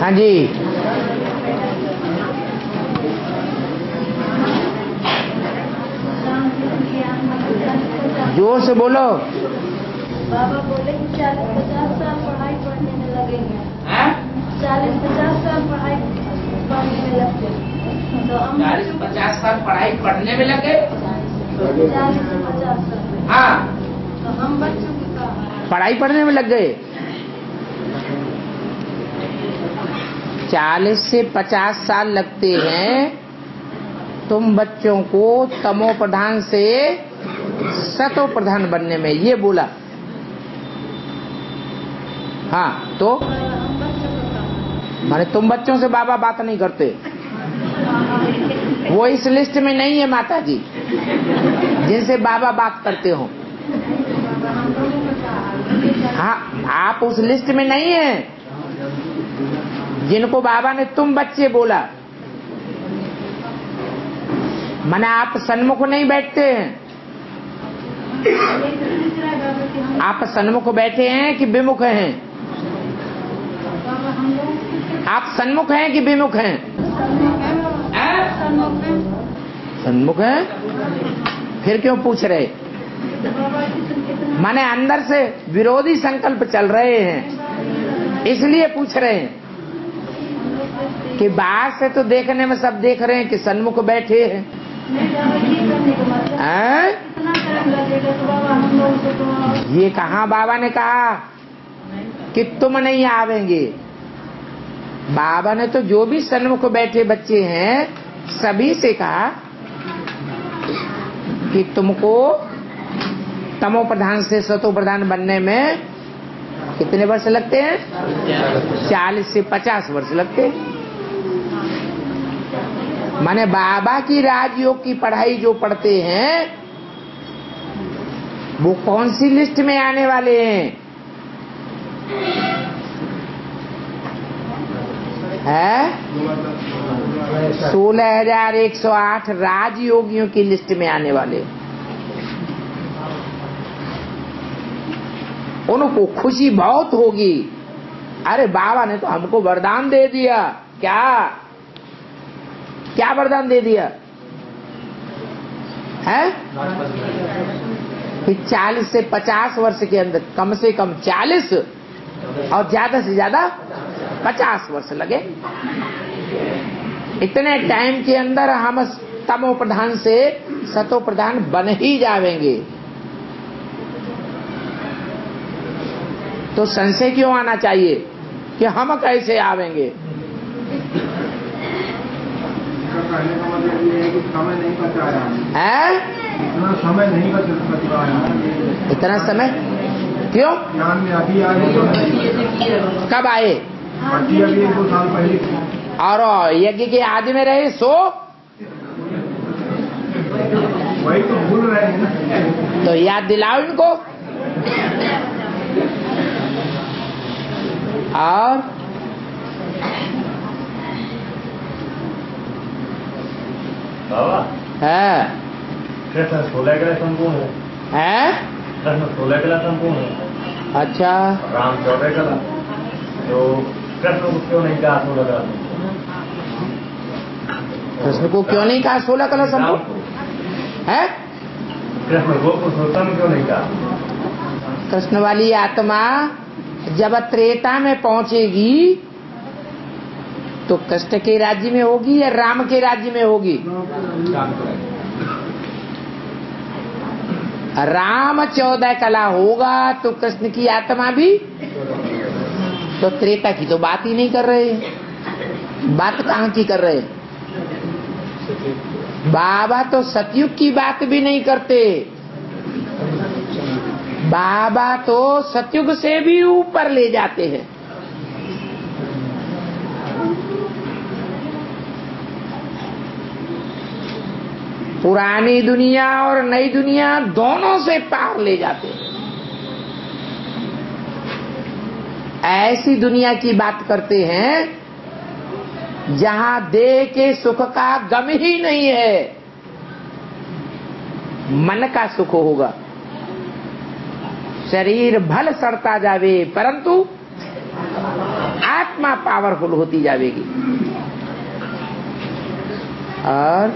हाँ जी, जोर से बोलो। बाबा बोले कि 40-50 साल पढ़ाई पढ़ने में लगेंगे, 40-50 साल पढ़ाई पढ़ने में लगते, तो हम 40-50 साल पढ़ाई पढ़ने में लगे, 40-50 साल। हाँ, तो हम बच्चों की पढ़ाई पढ़ने में लग गए। 40 से 50 साल लगते हैं तुम बच्चों को तमो प्रधान से सतो प्रधान बनने में, ये बोला। हाँ, तो माने तुम बच्चों से बाबा बात नहीं करते, वो इस लिस्ट में नहीं है माता जी जिनसे बाबा बात करते हो। हाँ, आप उस लिस्ट में नहीं है जिनको बाबा ने तुम बच्चे बोला, माने आप सन्मुख नहीं बैठते हैं। आप सन्मुख बैठे हैं कि विमुख हैं? आप सन्मुख हैं कि विमुख हैं? सन्मुख हैं, फिर क्यों पूछ रहे? माने अंदर से विरोधी संकल्प चल रहे हैं, इसलिए पूछ रहे हैं कि बाहर से तो देखने में सब देख रहे हैं कि सन्मुख बैठे हैं। ये कहाँ बाबा ने कहा कि तुम नहीं आवेंगे? बाबा ने तो जो भी सन्मुख बैठे बच्चे हैं सभी से कहा कि तुमको तमो प्रधान से सतो प्रधान बनने में कितने वर्ष लगते हैं? 40 से 50 वर्ष लगते हैं। माने बाबा की राजयोग की पढ़ाई जो पढ़ते हैं वो कौन सी लिस्ट में आने वाले हैं? है 16,108 राजयोगियों की लिस्ट में आने वाले। उनको खुशी बहुत होगी, अरे बाबा ने तो हमको वरदान दे दिया। क्या क्या वरदान दे दिया है? 40 से 50 वर्ष के अंदर कम से कम 40 और ज्यादा से ज्यादा 50 वर्ष लगे, इतने टाइम के अंदर हम तमो प्रधान से सतो प्रधान बन ही जाएंगे। तो संशय क्यों आना चाहिए कि हम कैसे आवेंगे? है इतना समय नहीं बचा, इतना समय क्यों? ज्ञान में अभी आए तो कब आए? अभी 1-2 साल पहले। और यज्ञ के आदि में रहे सो वही तो भूल रहे हैं, तो याद दिलाओ इनको। और बाबा है कृष्ण 16 क्लास संपूर्ण है, कृष्ण 16 क्लास संपूर्ण है। अच्छा, राम 14 क्लास, तो कृष्ण को क्यों नहीं कहा 16 क्लास? कृष्ण को क्यों नहीं कहा 16 क्लास संपूर्ण है? कृष्ण को पुरुषोत्तम क्यों नहीं कहा? कृष्ण वाली आत्मा जब त्रेता में पहुंचेगी तो कृष्ण के राज्य में होगी या राम के राज्य में होगी? राम 14 कला होगा तो कृष्ण की आत्मा भी, तो त्रेता की तो बात ही नहीं कर रहे, बात कहाँ की कर रहे? बाबा तो सतयुग की बात भी नहीं करते, बाबा तो सतयुग से भी ऊपर ले जाते हैं। पुरानी दुनिया और नई दुनिया दोनों से पार ले जाते हैं। ऐसी दुनिया की बात करते हैं जहां देह के सुख का गम ही नहीं है, मन का सुख होगा। शरीर भल सड़ता जावे परंतु आत्मा पावरफुल होती जाएगी। और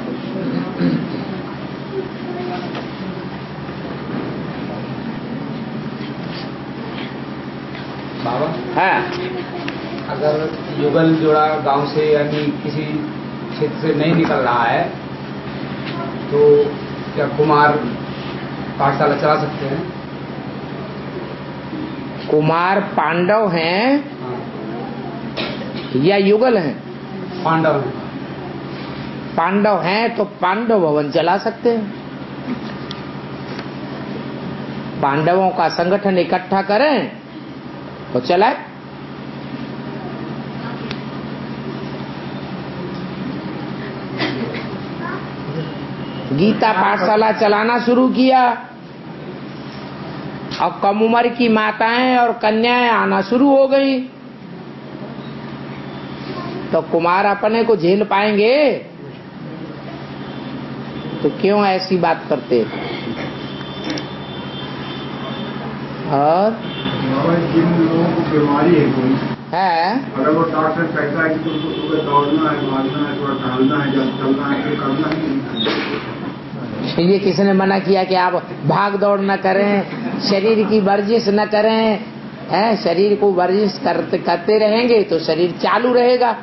बाबा हाँ, अगर युगल जोड़ा गांव से यानी किसी क्षेत्र से नहीं निकल रहा है तो क्या कुमार पाठशाला चला सकते हैं? कुमार पांडव हैं या युगल हैं? पांडव हैं। पांडव हैं तो पांडव भवन चला सकते हैं। पांडवों का संगठन इकट्ठा करें और चलाएं। गीता पाठशाला चलाना शुरू किया और कम उम्र की माताएं और कन्याएं आना शुरू हो गई, तो कुमार अपने को झेल पाएंगे? तो क्यों ऐसी बात करते? और जिन लोगों को बीमारी है कोई है, अगर वो डॉक्टर कहता है कि तुमको दौड़ना है, भागना है, थोड़ा टहलना है, जब चलना है तो करना है, ये किसने मना किया कि आप भाग दौड़ न करें, शरीर की वर्जिश न करें? शरीर को वर्जिश करते रहेंगे तो शरीर चालू रहेगा।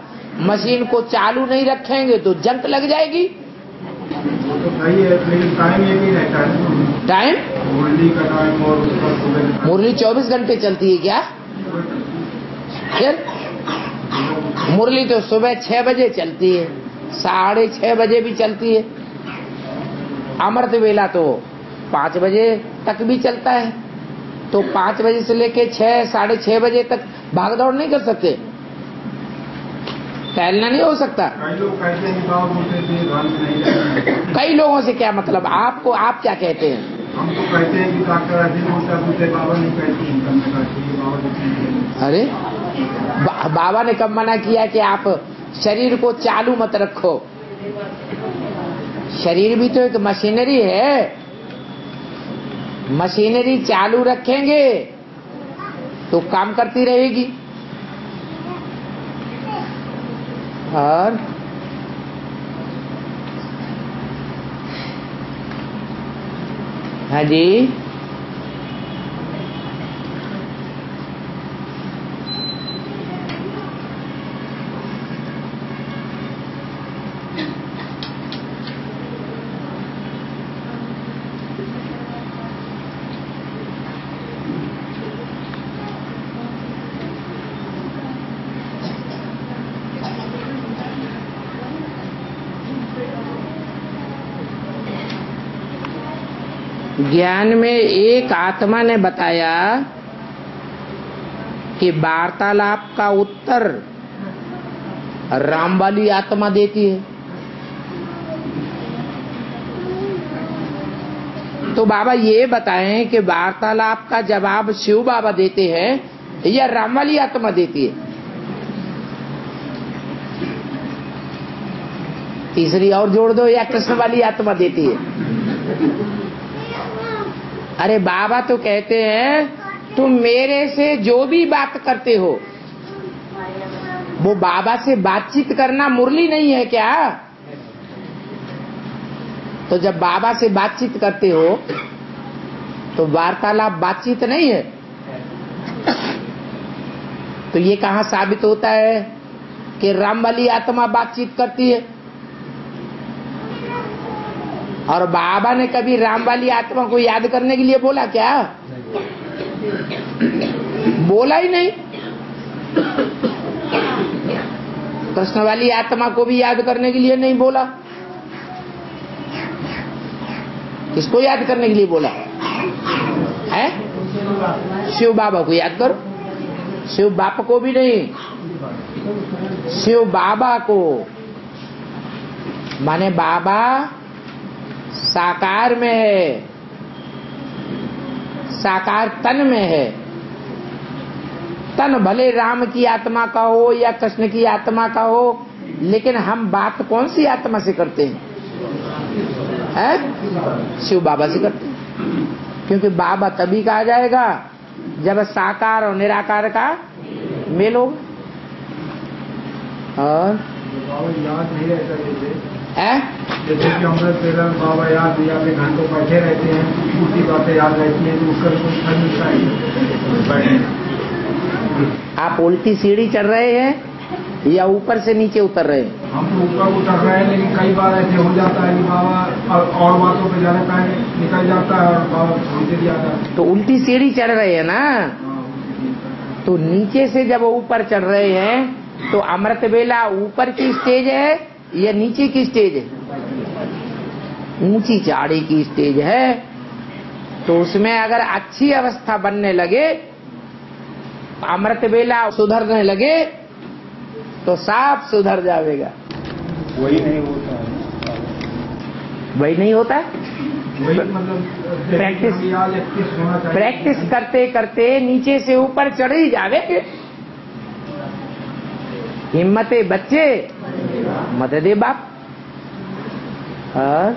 मशीन को चालू नहीं रखेंगे तो जंग लग जाएगी। टाइम मुरली 24 घंटे चलती है क्या? फिर मुरली तो सुबह 6 बजे चलती है, 6:30 बजे भी चलती है। अमृत वेला तो 5 बजे तक भी चलता है, तो 5 बजे से लेके 6, 6:30 बजे तक भाग दौड़ नहीं कर सकते, टहलना नहीं हो सकता। कई लोगों से क्या मतलब? आपको आप क्या कहते हैं? हम तो कहते हैं कि बाबा नहीं कहते। अरे बाबा ने कब मना किया कि आप शरीर को चालू मत रखो? शरीर भी तो एक मशीनरी है, मशीनरी चालू रखेंगे तो काम करती रहेगी। और हाँ जी, ज्ञान में एक आत्मा ने बताया कि वार्तालाप का उत्तर राम वाली आत्मा देती है, तो बाबा ये बताएं कि वार्तालाप का जवाब शिव बाबा देते हैं या राम वाली आत्मा देती है? तीसरी और जोड़ दो, या कृष्ण वाली आत्मा देती है? अरे बाबा तो कहते हैं तुम मेरे से जो भी बात करते हो वो बाबा से बातचीत करना मुरली नहीं है क्या? तो जब बाबा से बातचीत करते हो तो वार्तालाप बातचीत नहीं है, तो ये कहाँ साबित होता है कि राम वाली आत्मा बातचीत करती है? और बाबा ने कभी राम वाली आत्मा को याद करने के लिए बोला क्या? बोला ही नहीं। कृष्ण वाली आत्मा को भी याद करने के लिए नहीं बोला। किसको याद करने के लिए बोला है? शिव बाबा को याद करो। शिव बाबा को भी नहीं, शिव बाबा को माने बाबा साकार में है, साकार तन में है। तन भले राम की आत्मा का हो या कृष्ण की आत्मा का हो, लेकिन हम बात कौन सी आत्मा से करते हैं? शिव बाबा से करते हैं, क्योंकि बाबा तभी कहा जाएगा जब साकार और निराकार का मेल होगा। और बाबा याद नहीं अपने घंटों बैठे रहते हैं, उसी बातें याद रहती है तो उसका। आप उल्टी सीढ़ी चढ़ रहे हैं या ऊपर से नीचे उतर रहे हैं? हम तो ऊपर उतर रहे हैं, लेकिन कई बार ऐसे हो जाता है कि बाबा और बातों पे जाने पाए निकल जाता है और बाबा हमसे भी आता है। तो उल्टी सीढ़ी चढ़ रहे हैं ना, तो नीचे से जब ऊपर चढ़ रहे हैं तो अमृत वेला ऊपर की स्टेज है या नीचे की स्टेज है? ऊंची चाड़ी की स्टेज है। तो उसमें अगर अच्छी अवस्था बनने लगे, अमृत वेला सुधरने लगे तो साफ सुधर जाएगा। वही नहीं होता है, वही नहीं होता है। प्रैक्टिस करते करते नीचे से ऊपर चढ़ ही जावेंगे। हिम्मते बच्चे मत दे बाप। हाँ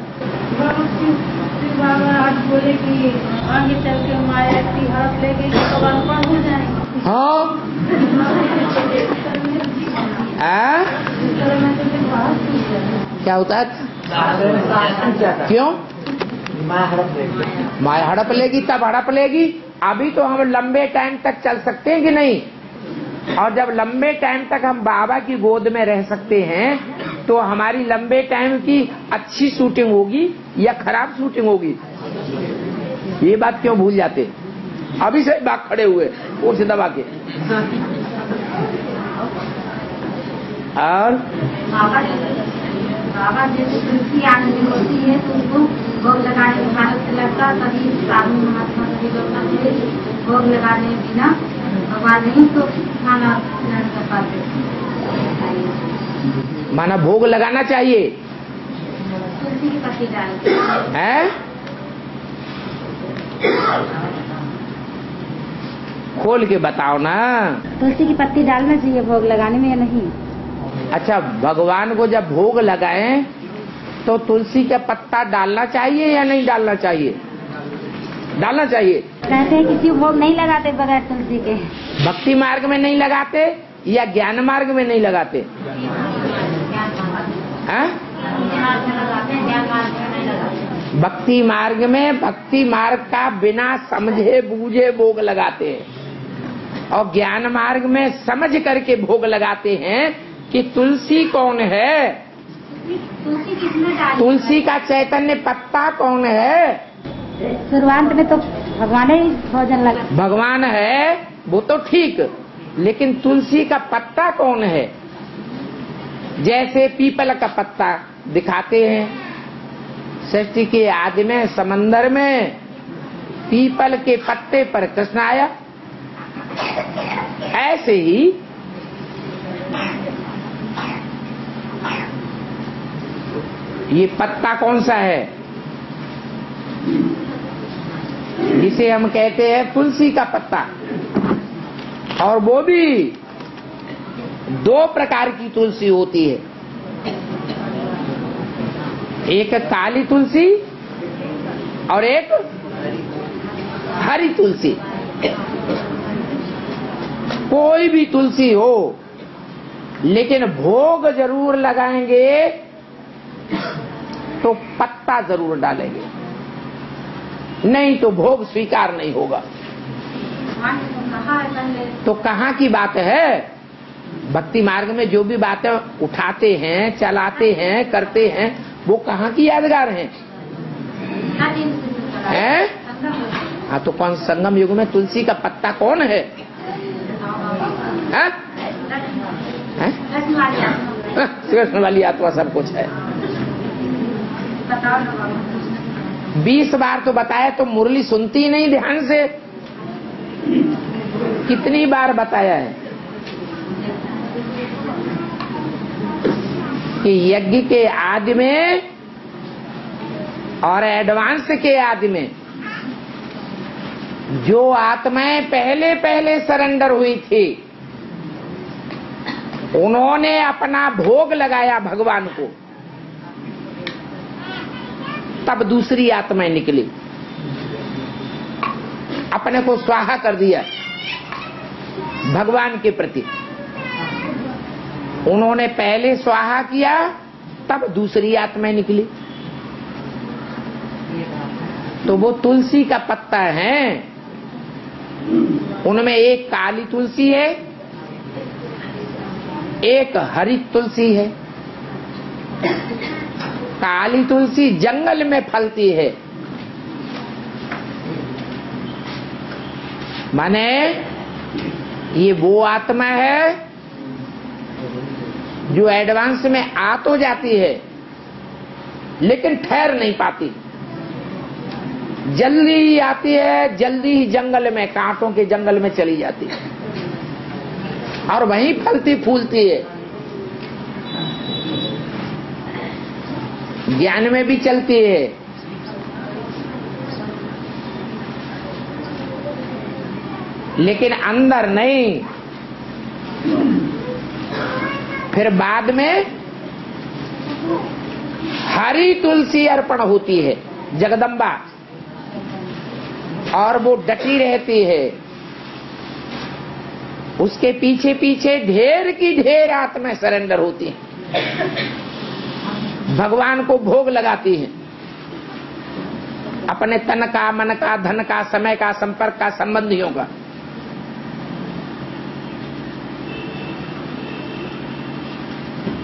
क्या होता है? क्यों माया हड़प लेगी? तब हड़प लेगी। अभी तो हम लंबे टाइम तक चल सकते हैं कि नहीं, और जब लंबे टाइम तक हम बाबा की गोद में रह सकते हैं तो हमारी लंबे टाइम की अच्छी शूटिंग होगी या खराब शूटिंग होगी? ये बात क्यों भूल जाते? अभी से बाग खड़े हुए और से दबा के। और बाबा होती है तो भोग लगाने में भारत से लगता, तभी साधु महात्मा सभी लोग भोग लगाने बिना भगवान नहीं तो खाना नहीं कर पाते। माना भोग लगाना चाहिए तुलसी के पत्ते डाल है। खोल के बताओ ना, तुलसी की पत्ती डालना चाहिए भोग लगाने में या नहीं? अच्छा, भगवान को जब भोग लगाएं तो तुलसी का पत्ता डालना चाहिए या नहीं डालना चाहिए? डालना चाहिए। कहते हैं किसी भोग नहीं लगाते बगैर तुलसी के। भक्ति मार्ग में नहीं लगाते या ज्ञान मार्ग में नहीं लगाते? भक्ति मार्ग में। भक्ति मार्ग का बिना समझे बूझे भोग लगाते हैं, और ज्ञान मार्ग में समझ करके भोग लगाते हैं कि तुलसी कौन है, तुलसी का चैतन्य पत्ता कौन है। शुरुआत में तो भगवान ही भोजन लगा, भगवान है वो तो ठीक, लेकिन तुलसी का पत्ता कौन है? जैसे पीपल का पत्ता दिखाते हैं सृष्टि के आदि में, समंदर में पीपल के पत्ते पर कृष्ण आया, ऐसे ही ये पत्ता कौन सा है जिसे हम कहते हैं तुलसी का पत्ता? और वो भी दो प्रकार की तुलसी होती है, एक काली तुलसी और एक हरी तुलसी। कोई भी तुलसी हो, लेकिन भोग जरूर लगाएंगे तो पत्ता जरूर डालेंगे, नहीं तो भोग स्वीकार नहीं होगा। तो कहाँ की बात है? भक्ति मार्ग में जो भी बातें उठाते हैं, चलाते हैं, करते हैं, वो कहाँ की यादगार हैं? हाँ, तो कौन संगम युग में तुलसी का पत्ता कौन है? हा? हा? कृष्ण वाली आत्मा सब कुछ है। 20 बार तो बताया, तो मुरली सुनती ही नहीं ध्यान से। कितनी बार बताया है कि यज्ञ के आदि में और एडवांस के आदि में जो आत्माएं पहले पहले सरेंडर हुई थी, उन्होंने अपना भोग लगाया भगवान को, तब दूसरी आत्माएं निकली, अपने को स्वाहा कर दिया भगवान के प्रति। उन्होंने पहले स्वाहा किया तब दूसरी आत्मा निकली। तो वो तुलसी का पत्ता है, उनमें एक काली तुलसी है, एक हरित तुलसी है। काली तुलसी जंगल में फलती है, माने ये वो आत्मा है जो एडवांस में आ तो जाती है लेकिन ठहर नहीं पाती, जल्दी ही आती है, जल्दी ही जंगल में, कांटों के जंगल में चली जाती है और वहीं फलती फूलती है। ज्ञान में भी चलती है। लेकिन अंदर नहीं, फिर बाद में हरी तुलसी अर्पण होती है जगदम्बा, और वो डटी रहती है। उसके पीछे पीछे ढेर की ढेर आत्माएं सरेंडर होती हैं, भगवान को भोग लगाती हैं, अपने तन का, मन का, धन का, समय का, संपर्क का, संबंधियों का।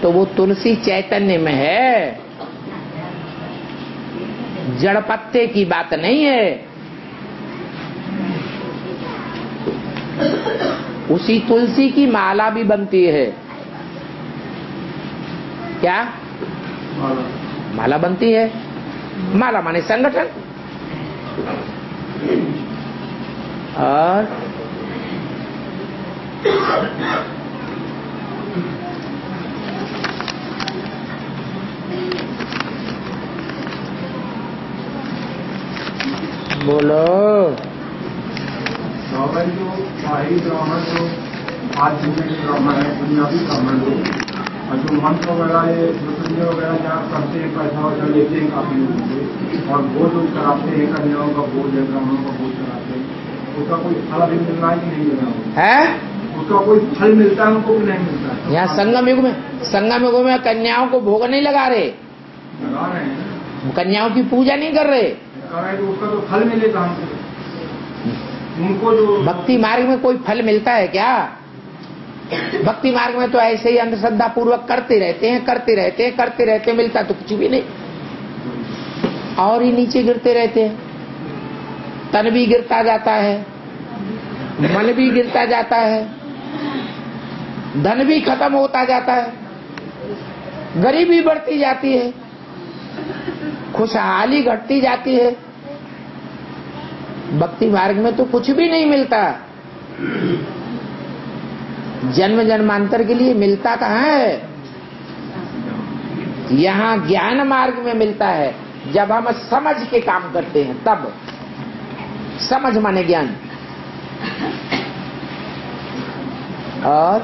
तो वो तुलसी चैतन्य में है, जड़ पत्ते की बात नहीं है। उसी तुलसी की माला भी बनती है। क्या माला बनती है? माला माने संगठन। और बोलो शाही ब्राह्मण लोग, आध्यात्मिक ब्राह्मण है, दुनियावी ब्राह्मण लोग, और जो मंत्र वगैरह ये दूसरे वगैरह जहाँ करते हैं, पैसा वगैरह लेते हैं काफी लोगों से, और बोझ लोग कराते हैं, कन्याओं का बोझ है, ब्राह्मणों का बोझ कराते हैं। उसका कोई फल अभी मिल रहा है कि नहीं मिल रहा है? उसका कोई फल मिलता है उनको कि नहीं मिलता? यहाँ संगम युग में कन्याओं को भोग नहीं लगा रहे, कन्याओं की पूजा नहीं कर रहे, उसका तो फल मिलेगा उनको। जो भक्ति मार्ग में कोई फल मिलता है क्या? भक्ति मार्ग में तो ऐसे ही अंधश्रद्धा पूर्वक करते रहते हैं, मिलता तो कुछ भी नहीं, और ही नीचे गिरते रहते हैं। तन भी गिरता जाता है, मन भी गिरता जाता है, धन भी खत्म होता जाता है, गरीबी बढ़ती जाती है, खुशहाली घटती जाती है। भक्ति मार्ग में तो कुछ भी नहीं मिलता। जन्म जन्मांतर के लिए मिलता कहाँ है? यहाँ ज्ञान मार्ग में मिलता है, जब हम समझ के काम करते हैं तब। समझ माने ज्ञान। और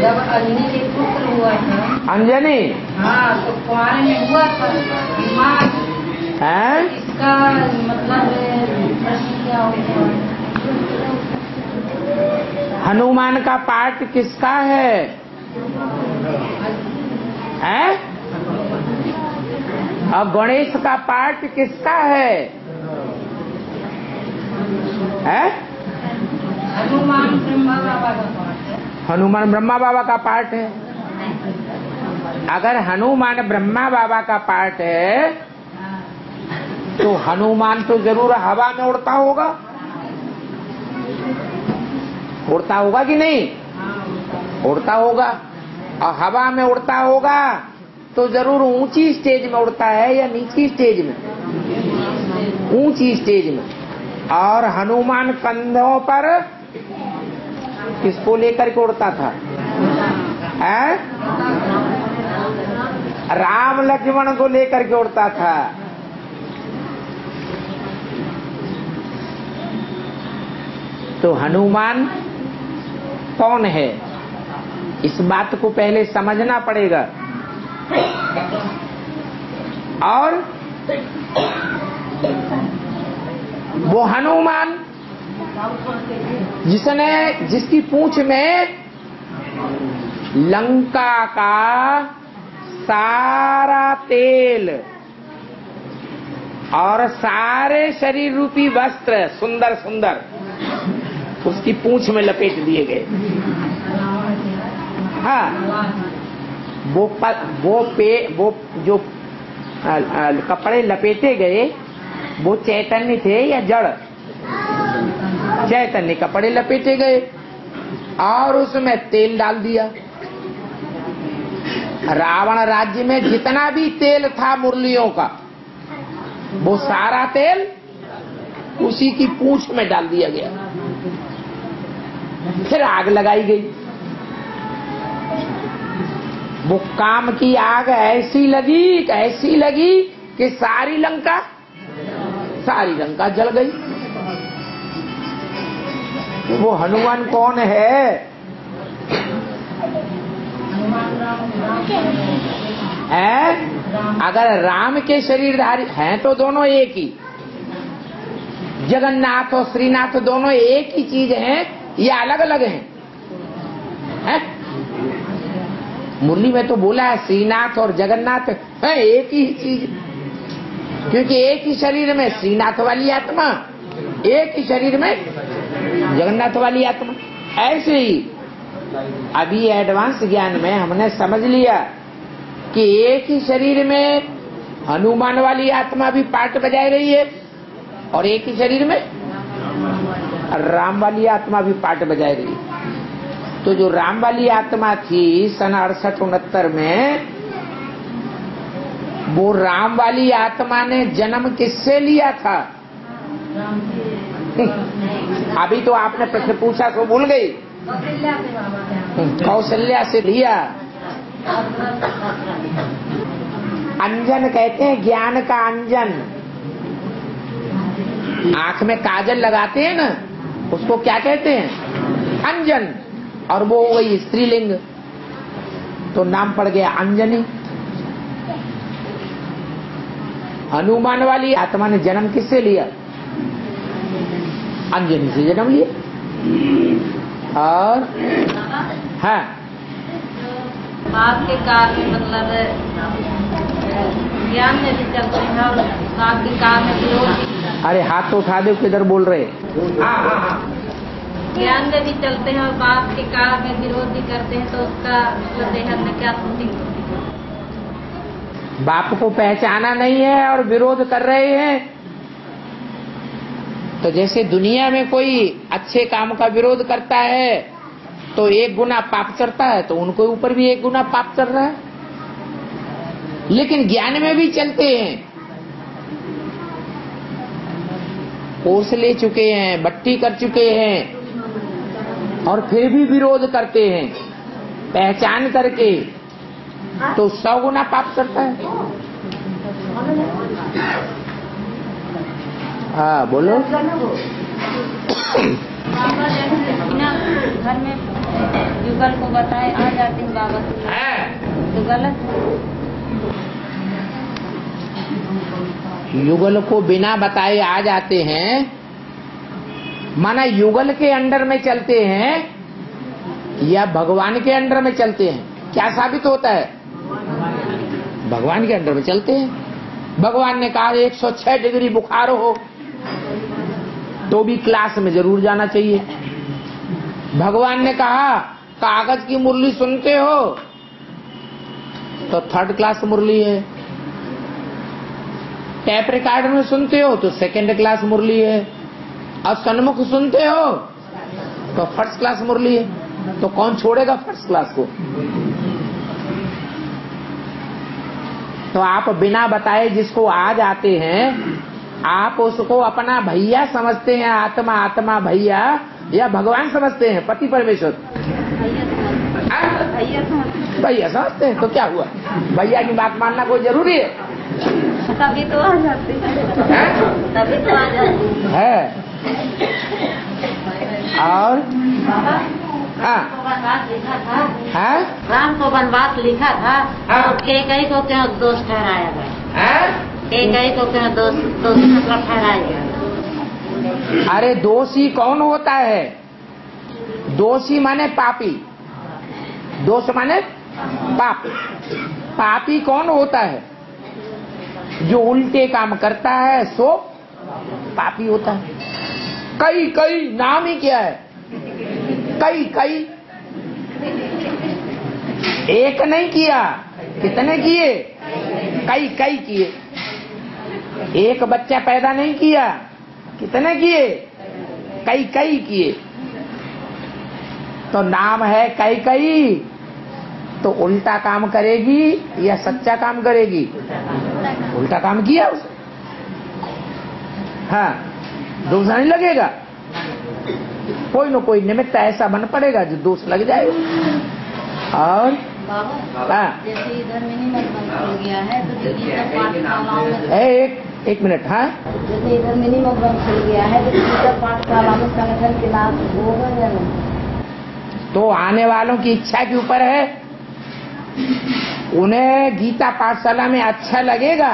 जब अंजनी के पुत्र हुआ था, अंजनी हाँ, तो कुंवारे में हुआ था है? इसका मतलब प्रश्न क्या होगा? हनुमान का पाठ किसका है? और गणेश का पाठ किसका है? हनुमान ब्रह्मा बाबा का पाठ है। हनुमान ब्रह्मा बाबा का पाठ है। अगर हनुमान ब्रह्मा बाबा का पाठ है तो हनुमान तो जरूर हवा में उड़ता होगा कि नहीं? उड़ता होगा। और हवा में उड़ता होगा तो जरूर ऊंची स्टेज में उड़ता है या नीची स्टेज में? ऊंची स्टेज में। और हनुमान कंधों पर किसको लेकर के उड़ता था? राम लक्ष्मण को लेकर के उड़ता था। तो हनुमान कौन है, इस बात को पहले समझना पड़ेगा। और वो हनुमान जिसने जिसकी पूंछ में लंका का सारा तेल और सारे शरीर रूपी वस्त्र सुंदर सुंदर उसकी पूंछ में लपेट दिए गए। हाँ, वो जो कपड़े लपेटे गए वो चैतन्य थे या जड़? चैतन्य कपड़े लपेटे गए और उसमें तेल डाल दिया। रावण राज्य में जितना भी तेल था मुरलियों का वो सारा तेल उसी की पूंछ में डाल दिया गया। फिर आग लगाई गई। वो काम की आग ऐसी लगी कि सारी लंका जल गई। वो हनुमान कौन है? अगर राम के शरीरधारी हैं तो दोनों एक ही, जगन्नाथ और श्रीनाथ दोनों एक ही चीज हैं, ये अलग अलग हैं। मुरली में तो बोला है श्रीनाथ और जगन्नाथ है एक ही चीज, क्योंकि एक ही शरीर में श्रीनाथ वाली आत्मा, एक ही शरीर में जगन्नाथ वाली आत्मा। ऐसे ही अभी एडवांस ज्ञान में हमने समझ लिया कि एक ही शरीर में हनुमान वाली आत्मा भी पार्ट बजाय रही है और एक ही शरीर में राम वाली आत्मा भी पार्ट बजाय रही है। तो जो राम वाली आत्मा थी सन 68-69 में, वो राम वाली आत्मा ने जन्म किससे लिया था? अभी तो आपने प्रश्न पूछा तो भूल गई, कौशल्या से लिया। अंजन कहते हैं ज्ञान का अंजन। आंख में काजल लगाते हैं ना, उसको क्या कहते हैं? अंजन। और वो हो गई स्त्रीलिंग, तो नाम पड़ गया अंजनी। हनुमान वाली आत्मा ने जन्म किससे लिया? अंजनी से जन्म लिया। और हाँ, आपके कारण मतलब ज्ञान में भी चलते हैं और आपके कारण। अरे हाथ तो उठा दे, किधर बोल रहे? ज्ञान में भी चलते हैं और बाप के कार में विरोध भी करते हैं, तो उसका मतलब देहन में क्या होती? बाप को पहचाना नहीं है और विरोध कर रहे हैं। तो जैसे दुनिया में कोई अच्छे काम का विरोध करता है तो एक गुना पाप चढ़ता है, तो उनको ऊपर भी एक गुना पाप चढ़ रहा है। लेकिन ज्ञान में भी चलते हैं, कोर्स ले चुके हैं, बट्टी कर चुके हैं और फिर भी विरोध करते हैं पहचान करके, तो 100 गुना पाप करता है। हाँ बोलो। घर में युगल को बताए आ जाती हूँ बाबा, तो गलत। युगल को बिना बताए आ जाते हैं माना युगल के अंडर में चलते हैं या भगवान के अंडर में चलते हैं? क्या साबित होता है? भगवान के अंडर में चलते हैं। भगवान ने कहा 106 डिग्री बुखार हो तो भी क्लास में जरूर जाना चाहिए। भगवान ने कहा कागज की मुरली सुनते हो तो 3rd क्लास मुरली है, टेप रिकॉर्ड में सुनते हो तो 2nd क्लास मुरली है, और सन्मुख सुनते हो तो 1st क्लास मुरली है। तो कौन छोड़ेगा 1st क्लास को? तो आप बिना बताए जिसको आ जाते हैं, आप उसको अपना भैया समझते हैं, आत्मा आत्मा भैया, या भगवान समझते हैं, पति परमेश्वर भैया समझते हैं। तो क्या हुआ, भैया की बात मानना कोई जरूरी है? तभी तो आ जाते हैं, तभी तो आ जाते हैं। और हाँ, राम को वनवास लिखा था, एक ही को क्यों दोष ठहराया गया? एक ही को क्यों दोष ठहराया गया? अरे दोषी कौन होता है? दोषी माने पापी, दोष माने पाप। पापी कौन होता है? जो उल्टे काम करता है सो पापी होता है। कई कई नाम ही क्या है? कई कई, एक नहीं किया, कितने किए? कई कई किए। एक बच्चा पैदा नहीं किया, कितने किए? कई कई किए। तो नाम है कई कई, तो उल्टा काम करेगी या सच्चा काम करेगी? उल्टा काम किया उसे। हाँ, दोष नहीं लगेगा, कोई न कोई निमित्त ऐसा बन पड़ेगा जो दोष लग जाएगा। और बाबा जैसे इधर मिनिमल बंद हो गया है तो दीदी का पाठ शालाओं में एक मिनट, हाँ जैसे इधर मिनिमल बंद हो गया है तो दीदी का पाठ शालाओं में संगठन के लाभ होगा या नहीं? तो आने वालों की इच्छा के ऊपर है, उन्हें गीता पाठशाला में अच्छा लगेगा,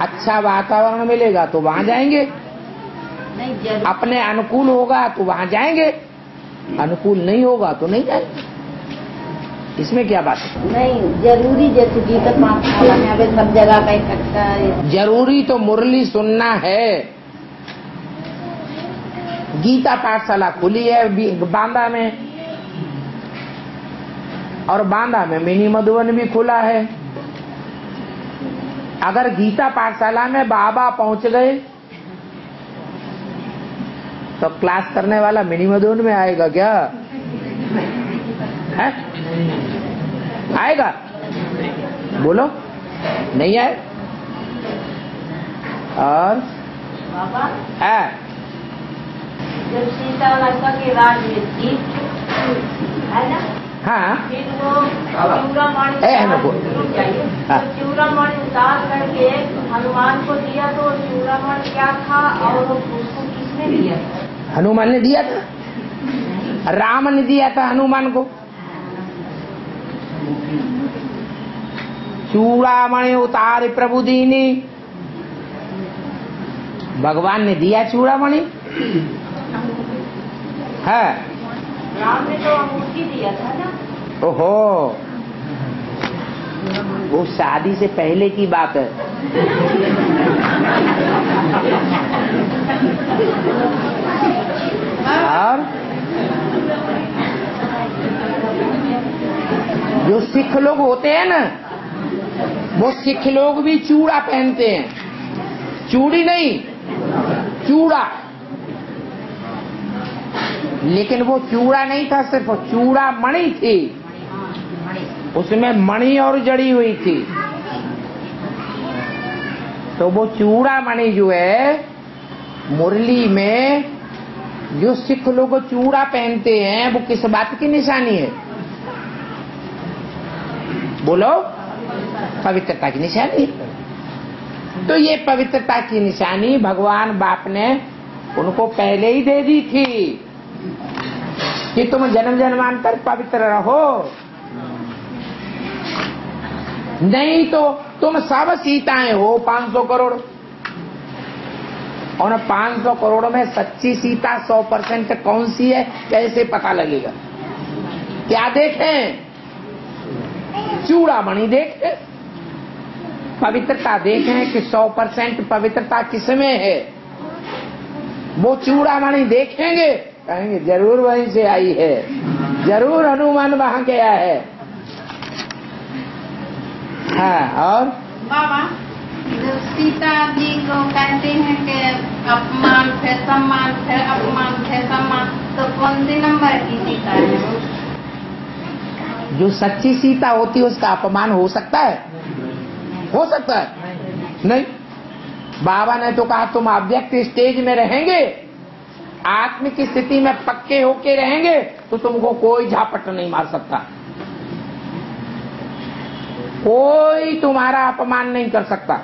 अच्छा वातावरण मिलेगा तो वहाँ जाएंगे, अपने अनुकूल होगा तो वहाँ जाएंगे, अनुकूल नहीं होगा तो नहीं जाएंगे। इसमें क्या बात है? नहीं जरूरी जैसे गीता पाठशाला में अभी सब जगह का इकट्ठा है। जरूरी तो मुरली सुनना है। गीता पाठशाला खुली है बांदा में, और बांदा में मिनी मधुबन भी खुला है। अगर गीता पाठशाला में बाबा पहुंच गए तो क्लास करने वाला मिनी मधुबन में आएगा क्या? है? आएगा? बोलो, नहीं आए। और बाबा है जब सीता लंका के राज में थी है ना, हाँ फिर वो चूड़ामणि उतार करके हनुमान को दिया, तो चूड़ामणि क्या था और उसको किसने दिया? हनुमान ने दिया था, राम ने दिया था हनुमान को। चूड़ामणि उतार प्रभु दीनी, भगवान ने दिया चूड़ामणि है, राम ने तो अंगूठी दिया था ना। ओहो, वो शादी से पहले की बात है। और जो सिख लोग होते हैं ना, वो सिख लोग भी चूड़ा पहनते हैं, चूड़ी नहीं चूड़ा, लेकिन वो चूड़ा नहीं था, सिर्फ चूड़ा मणि थी, उसमें मणि और जड़ी हुई थी। तो वो चूड़ा मणि जो है मुरली में, जो सिख लोग चूड़ा पहनते हैं वो किस बात की निशानी है? बोलो, पवित्रता की निशानी। तो ये पवित्रता की निशानी भगवान बाप ने उनको पहले ही दे दी थी कि तुम जन्म जन्मांतर पवित्र रहो, नहीं तो तुम सब सीताएं हो 500 करोड़, और 500 करोड़ में सच्ची सीता 100% कौन सी है कैसे पता लगेगा? क्या देखें? चूड़ामणि देखें, पवित्रता देखें कि 100% पवित्रता किसमें है। वो चूड़ामणि देखेंगे, कहेंगे जरूर वहीं से आई है, जरूर हनुमान वहाँ गया है। हाँ, और बाबा जब सीता जी को कहते हैं कि अपमान फिर सम्मान फिर अपमान फिर सम्मान, तो कौन से नंबर की सीता है? जो सच्ची सीता होती है उसका अपमान हो सकता है? हो सकता है नहीं। बाबा ने तो कहा तुम अव्यक्त स्टेज में रहेंगे, आत्म की स्थिति में पक्के होके रहेंगे तो तुमको कोई झापट नहीं मार सकता, कोई तुम्हारा अपमान नहीं कर सकता।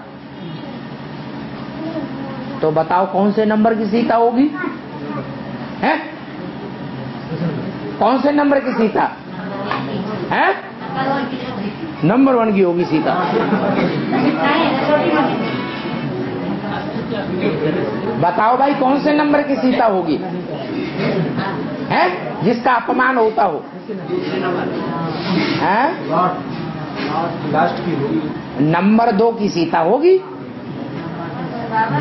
तो बताओ कौन से नंबर की सीता होगी? हैं? कौन से नंबर की सीता है? नंबर 1 की होगी सीता। बताओ भाई कौन से नंबर की सीता होगी हैं? जिसका अपमान होता हो हैं? लास्ट की होगी, नंबर 2 की सीता होगी।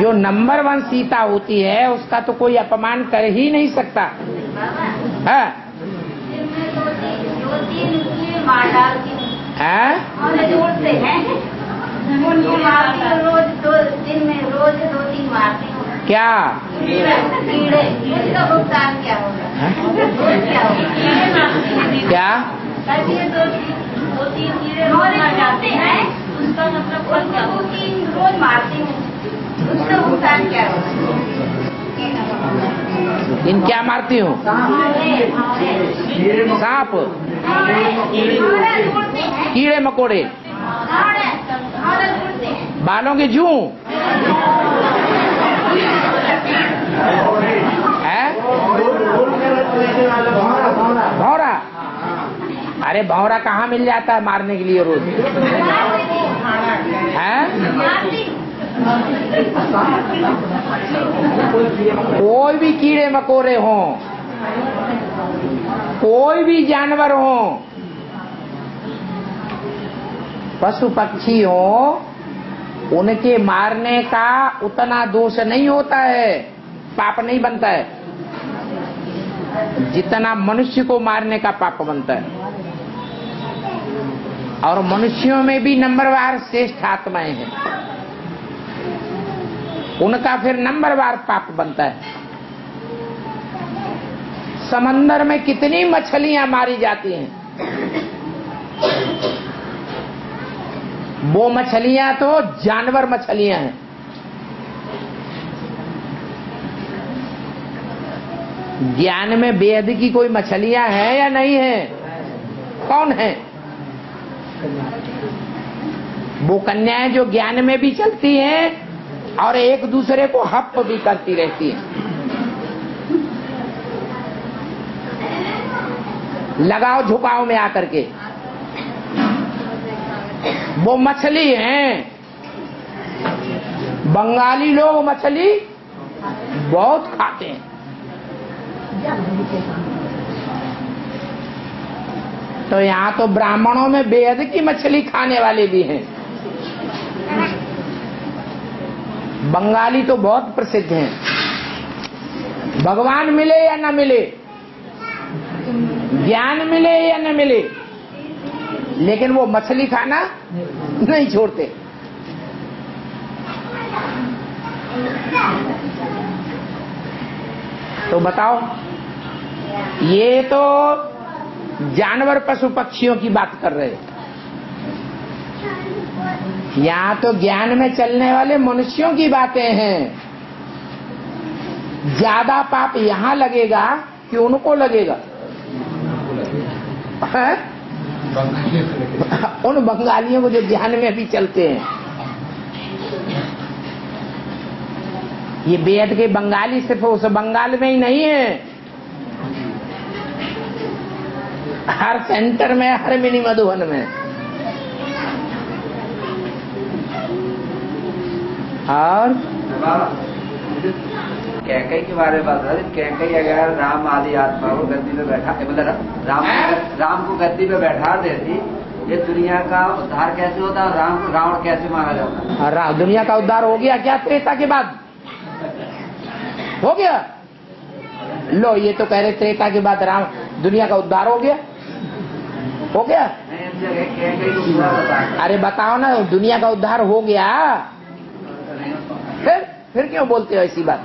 जो नंबर 1 सीता होती है उसका तो कोई अपमान कर ही नहीं सकता है। क्या भुगतान क्या होगा? क्या उसका मतलब रोज मारती हूँ, उसका भुगतान क्या होगा? इन क्या मारती हूँ? सांप, कीड़े मकोड़े, बालों के जूं है? भौरा? अरे भौरा कहाँ मिल जाता है मारने के लिए रोज हैं? कोई भी कीड़े मकोड़े हों, कोई भी जानवर हों, पशु पक्षी हों, उनके मारने का उतना दोष नहीं होता है, पाप नहीं बनता है, जितना मनुष्य को मारने का पाप बनता है। और मनुष्यों में भी नंबरवार श्रेष्ठ आत्माएं हैं, उनका फिर नंबरवार पाप बनता है। समंदर में कितनी मछलियां मारी जाती हैं, वो मछलियां तो जानवर मछलियां हैं। ज्ञान में वेद की कोई मछलियां हैं या नहीं है? कौन है वो कन्याएं जो ज्ञान में भी चलती हैं और एक दूसरे को हप भी करती रहती हैं लगाव झुकाव में आकर के? वो मछली हैं। बंगाली लोग मछली बहुत खाते हैं। तो यहाँ तो ब्राह्मणों में बेहद की मछली खाने वाले भी हैं। बंगाली तो बहुत प्रसिद्ध हैं। भगवान मिले या न मिले, ज्ञान मिले या न मिले, लेकिन वो मछली खाना नहीं छोड़ते। तो बताओ, ये तो जानवर पशु पक्षियों की बात कर रहे हैं, यहाँ तो ज्ञान में चलने वाले मनुष्यों की बातें हैं। ज्यादा पाप यहाँ लगेगा कि उनको लगेगा? है? उन बंगालियों को जो ज्ञान में भी चलते हैं। ये बेहद के बंगाली सिर्फ उस बंगाल में ही नहीं है, हर सेंटर में, हर मिनी मधुबन में। और कैकई के बारे में बात है। कैकई अगर राम आदि आत्मा को गद्दी पे बैठा, मतलब राम को गद्दी पे बैठा देती, ये दुनिया का उद्धार कैसे होता और राम को रावण कैसे मारा जाता? दुनिया का उद्धार हो गया क्या त्रेता के बाद? हो गया। लो ये तो कह रहे त्रेता के बाद राम दुनिया का उद्धार हो गया। हो गया? अरे बताओ ना, दुनिया का उद्धार हो गया, फिर क्यों बोलते हो ऐसी बात?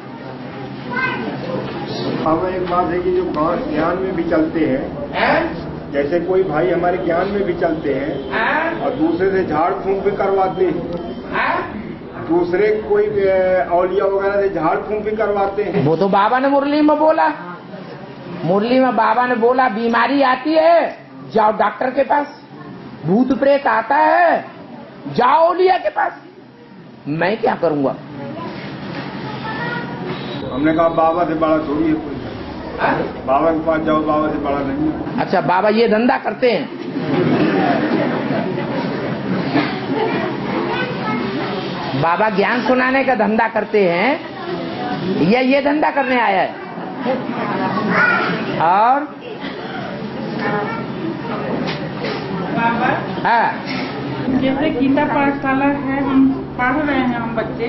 अब एक बात है कि जो ज्ञान में भी चलते हैं, जैसे कोई भाई हमारे ज्ञान में भी चलते हैं और दूसरे से झाड़ फूंक भी करवाते हैं, दूसरे कोई औलिया वगैरह से झाड़ फूंक भी करवाते हैं। वो तो बाबा ने मुरली में बोला, मुरली में बाबा ने बोला बीमारी आती है जाओ डॉक्टर के पास, भूत प्रेत आता है जाओ औलिया के पास। मैं क्या करूँगा? हमने कहा बाबा से बड़ा थोड़ी है कोई, बाबा के पास जाओ, बाबा से बड़ा नहीं है। अच्छा बाबा ये धंधा करते हैं? बाबा ज्ञान सुनाने का धंधा करते हैं या ये धंधा करने आया है? और हाँ, जैसे गीता पाठशाला है, हम पढ़ रहे हैं हम बच्चे,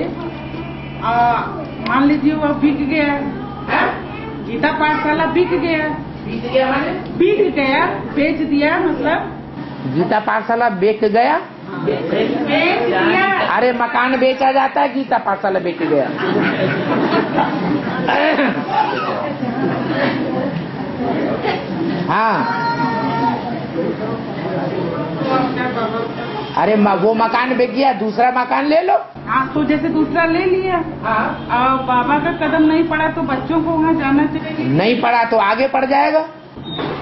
मान लीजिए वो बिक गया, गीता पाठशाला बिक गया, बेच दिया, मतलब गीता पाठशाला बेच गया, अरे मकान बेचा जाता है, गीता पाठशाला बेच गया। हाँ, अरे वो मकान बिक गया, दूसरा मकान ले लो। हाँ, तो जैसे दूसरा ले लिया, बाबा का कदम नहीं पड़ा तो बच्चों को वहाँ जाना चाहिए, नहीं पड़ा तो आगे पड़ जाएगा,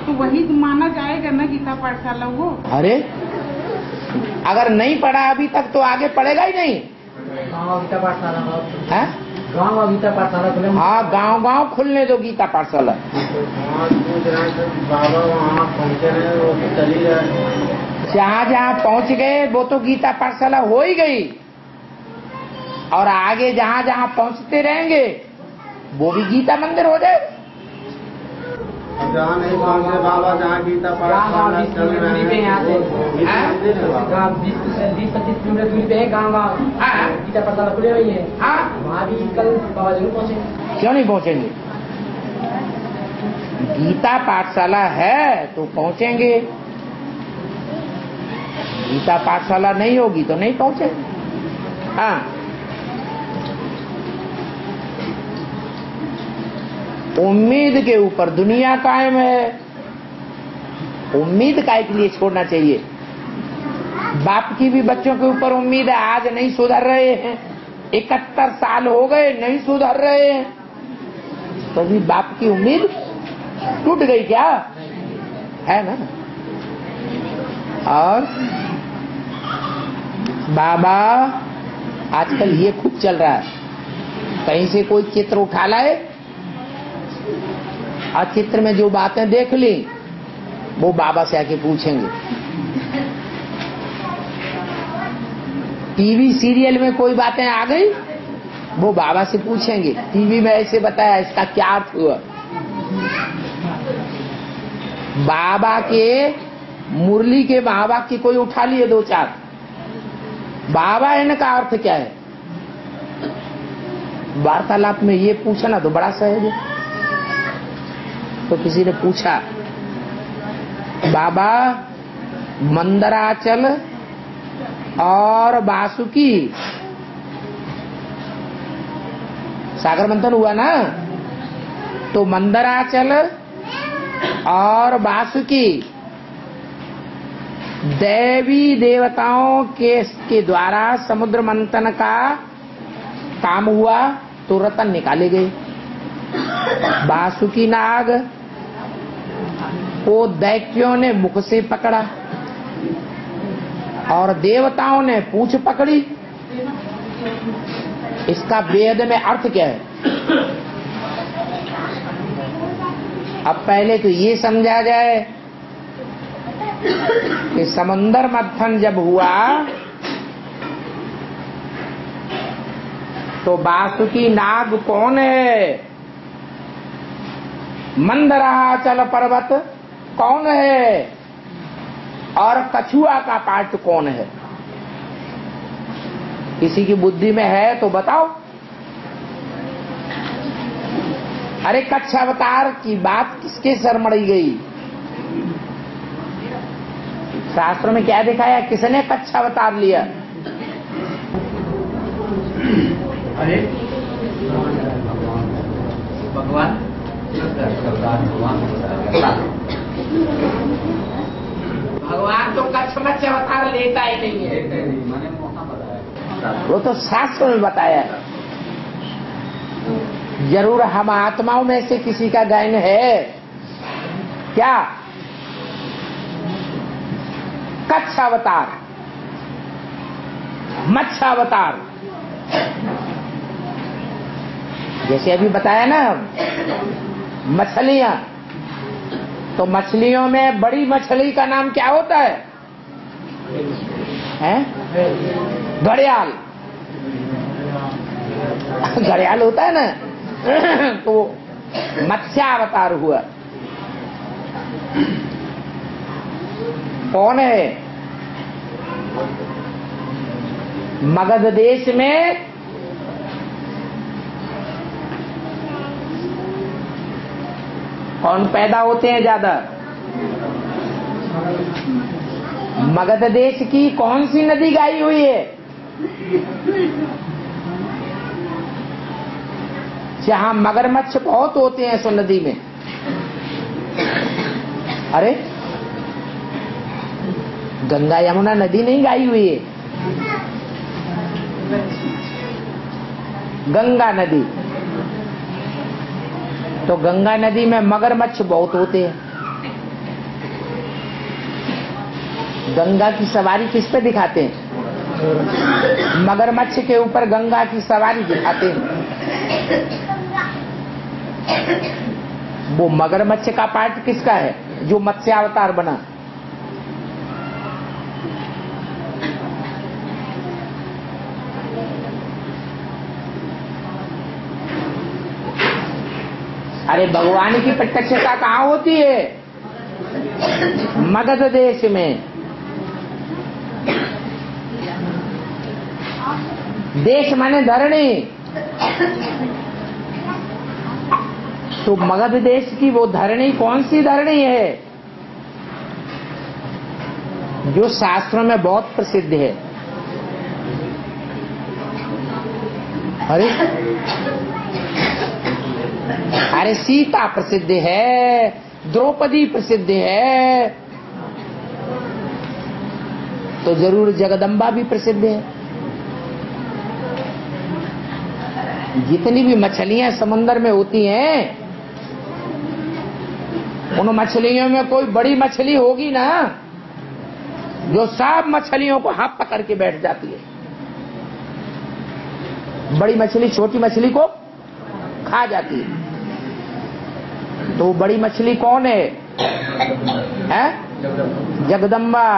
तो वही माना जाएगा ना गीता पाठशाला वो। अरे अगर नहीं पड़ा अभी तक तो आगे पड़ेगा ही नहीं। हाँ, गाँव गाँव खुलने दो गीता पाठशाला। बाबा वहाँ पहुँचे रहे, वो चली जाए, जहाँ जहाँ पहुँच गए वो तो गीता पाठशाला हो ही गई, और आगे जहाँ जहाँ पहुँचते रहेंगे वो भी गीता मंदिर हो जाए। जहाँ नहीं पहुँचे बाबा, जहाँ गीता पाठशाला चल रही है, 20-25 किलोमीटर दूरी पे है गाँव गाँव, गीता पाठशाला खुली हुई है, वहाँ भी कल बाबा जरूर पहुँचेंगे। क्यों नहीं पहुँचेंगे? गीता पाठशाला है तो पहुंचेंगे, गीता पाठशाला नहीं होगी तो नहीं पहुंचेंगे। हाँ, उम्मीद के ऊपर दुनिया कायम है। उम्मीद काहे के लिए छोड़ना चाहिए? बाप की भी बच्चों के ऊपर उम्मीद है, आज नहीं सुधर रहे हैं, 71 साल हो गए नहीं सुधर रहे हैं, तभी बाप की उम्मीद टूट गई क्या? है ना। और बाबा आजकल ये खूब चल रहा है, कहीं से कोई चित्र उठा लाए और चित्र में जो बातें देख ली वो बाबा से आके पूछेंगे। टीवी सीरियल में कोई बातें आ गई वो बाबा से पूछेंगे, टीवी में ऐसे बताया, इसका क्या अर्थ हुआ? बाबा के मुरली के महावाक्य की कोई उठा लिए दो चार, बाबा इनका अर्थ क्या है? वार्तालाप में ये पूछना तो बड़ा सहज है। तो किसी ने पूछा, बाबा मंदराचल और वासुकी सागर मंथन हुआ ना, तो मंदराचल और वासुकी देवी देवताओं के द्वारा समुद्र मंथन का काम हुआ तो रतन निकाले गए। वासुकी नाग को दैत्यों ने मुख से पकड़ा और देवताओं ने पूंछ पकड़ी, इसका वेद में अर्थ क्या है? अब पहले तो ये समझा जाए कि समंदर मंथन जब हुआ तो वासुकी नाग कौन है, मंदराचल पर्वत कौन है और कछुआ का पार्ट कौन है? किसी की बुद्धि में है तो बताओ। अरे कच्छावतार की बात किसके सर मढ़ी गई? शास्त्रों में क्या दिखाया, किसने कच्छावतार लिया? अरे भगवान भगवान तो कच्छावतार लेता ही नहीं है, वो तो शास्त्रों में बताया। जरूर हम आत्माओं में से किसी का गायन है क्या कच्छावतार, मत्स्यावतार? जैसे अभी बताया ना मछलियां, तो मछलियों में बड़ी मछली का नाम क्या होता है? घड़ियाल। घड़ियाल होता है ना, तो मत्स्यावतार हुआ। कौन है? मगध देश में कौन पैदा होते हैं ज्यादा? मगध देश की कौन सी नदी गाई हुई है जहां मगरमच्छ बहुत होते हैं? सो नदी में, अरे गंगा यमुना नदी नहीं गाई हुई है, गंगा नदी। तो गंगा नदी में मगरमच्छ बहुत होते हैं। गंगा की सवारी किस पे दिखाते हैं? मगरमच्छ के ऊपर गंगा की सवारी दिखाते हैं। वो मगरमच्छ का पार्ट किसका है जो मत्स्यावतार बना? अरे भगवान की प्रत्यक्षता कहाँ होती है? मगध देश में। देश माने धरणी, तो मगध देश की वो धरणी कौन सी धरणी है जो शास्त्रों में बहुत प्रसिद्ध है? अरे सीता प्रसिद्ध है, द्रौपदी प्रसिद्ध है, तो जरूर जगदम्बा भी प्रसिद्ध है। जितनी भी मछलियां समुन्द्र में होती हैं, उन मछलियों में कोई बड़ी मछली होगी ना जो सब मछलियों को हाथ पकड़ के बैठ जाती है। बड़ी मछली छोटी मछली को खा जाती है। तो बड़ी मछली कौन है? जगदम्बा।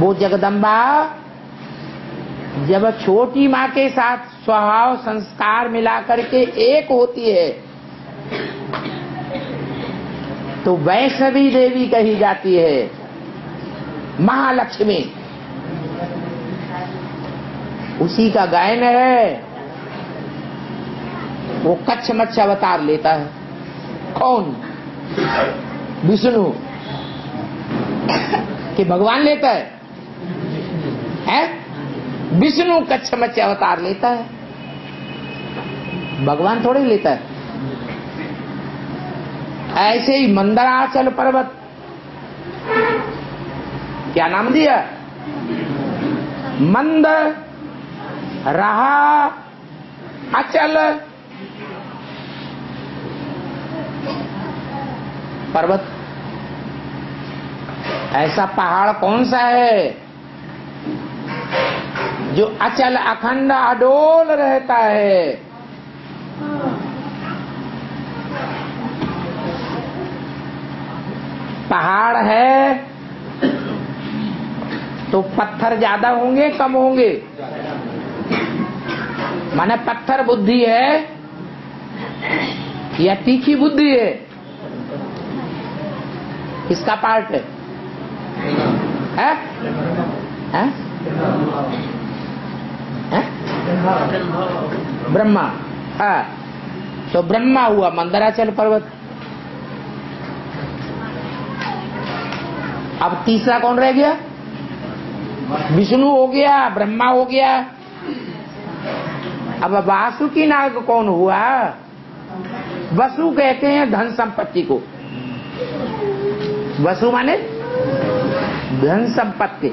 वो जगदम्बा जब छोटी माँ के साथ स्वभाव संस्कार मिला करके एक होती है तो वैष्णवी देवी कही जाती है, महालक्ष्मी। उसी का गायन है। वो कच्छ मच्छ अवतार लेता है। कौन? विष्णु कि भगवान लेता है? विष्णु कच्छ मच्छ अवतार लेता है, भगवान थोड़े लेता है। ऐसे ही मंदराचल पर्वत, क्या नाम दिया? मंद रहा अचल पर्वत। ऐसा पहाड़ कौन सा है जो अचल अखंड अडोल रहता है? पहाड़ है तो पत्थर ज्यादा होंगे कम होंगे? माने पत्थर बुद्धि है या तीखी बुद्धि है? किसका पार्ट है? ब्रह्मा। हाँ, तो ब्रह्मा हुआ मंदराचल पर्वत। अब तीसरा कौन रह गया? विष्णु हो गया, ब्रह्मा हो गया। अब वासुकी नाग कौन हुआ? वसु कहते हैं धन संपत्ति को। वसु माने धन संपत्ति।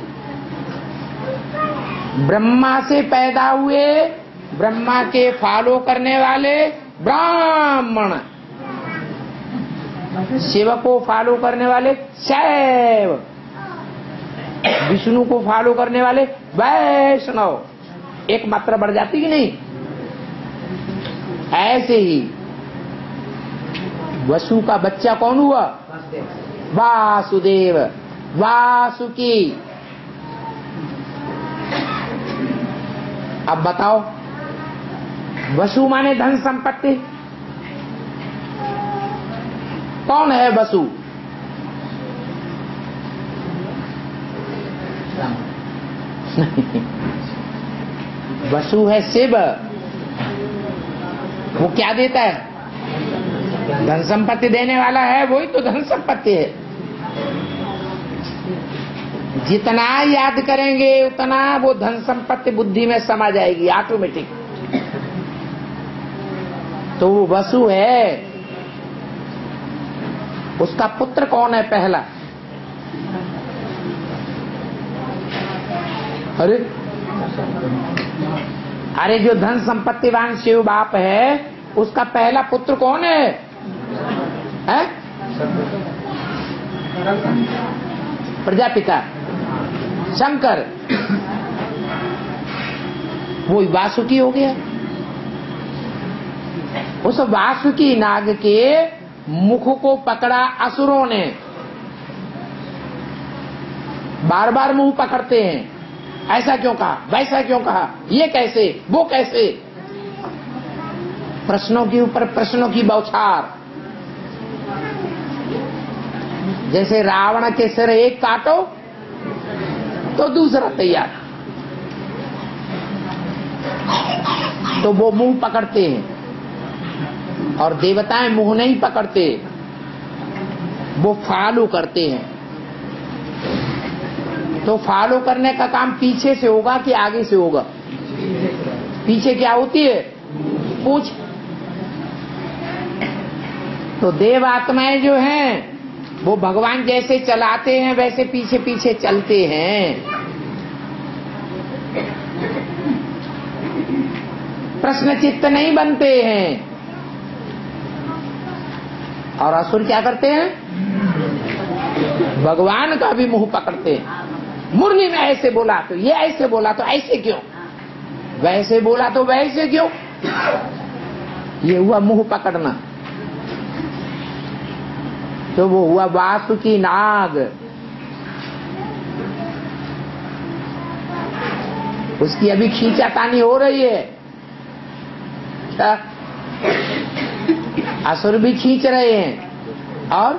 ब्रह्मा से पैदा हुए, ब्रह्मा के फॉलो करने वाले ब्राह्मण, शिव को फॉलो करने वाले शैव, विष्णु को फॉलो करने वाले वैष्णव। एक मात्रा बढ़ जाती कि नहीं? ऐसे ही वसु का बच्चा कौन हुआ? वासुदेव, वासुकी। अब बताओ, वसु माने धन संपत्ति, कौन है वसु? वसु है शिव। वो क्या देता है? धन संपत्ति देने वाला है, वही तो धन संपत्ति है। जितना याद करेंगे उतना वो धन संपत्ति बुद्धि में समा जाएगी ऑटोमेटिक। तो वो वसु है। उसका पुत्र कौन है पहला? अरे अरे, जो धन संपत्तिवान शिव बाप है उसका पहला पुत्र कौन है? प्रजापिता शंकर। वो वासुकी हो गया। उस वासुकी नाग के मुख को पकड़ा असुरों ने। बार बार मुंह पकड़ते हैं, ऐसा क्यों कहा, वैसा क्यों कहा, ये कैसे, वो कैसे, प्रश्नों के ऊपर प्रश्नों की बौछार। जैसे रावण के सिर एक काटो तो दूसरा तैयार। तो वो मुंह पकड़ते हैं और देवताएं मुंह नहीं पकड़ते, वो फॉलो करते हैं। तो फॉलो करने का काम पीछे से होगा कि आगे से होगा? पीछे क्या होती है? पूछ। तो देव आत्माएं जो हैं वो भगवान जैसे चलाते हैं वैसे पीछे पीछे चलते हैं। प्रश्न चित्त नहीं बनते हैं। और असुर क्या करते हैं? भगवान का भी मुंह पकड़ते हैं। मुरली ने ऐसे बोला तो ये, ऐसे बोला तो ऐसे क्यों, वैसे बोला तो वैसे क्यों। ये हुआ मुंह पकड़ना। तो वो हुआ वासुकी नाग। उसकी अभी खींचातानी हो रही है। असुर भी खींच रहे हैं और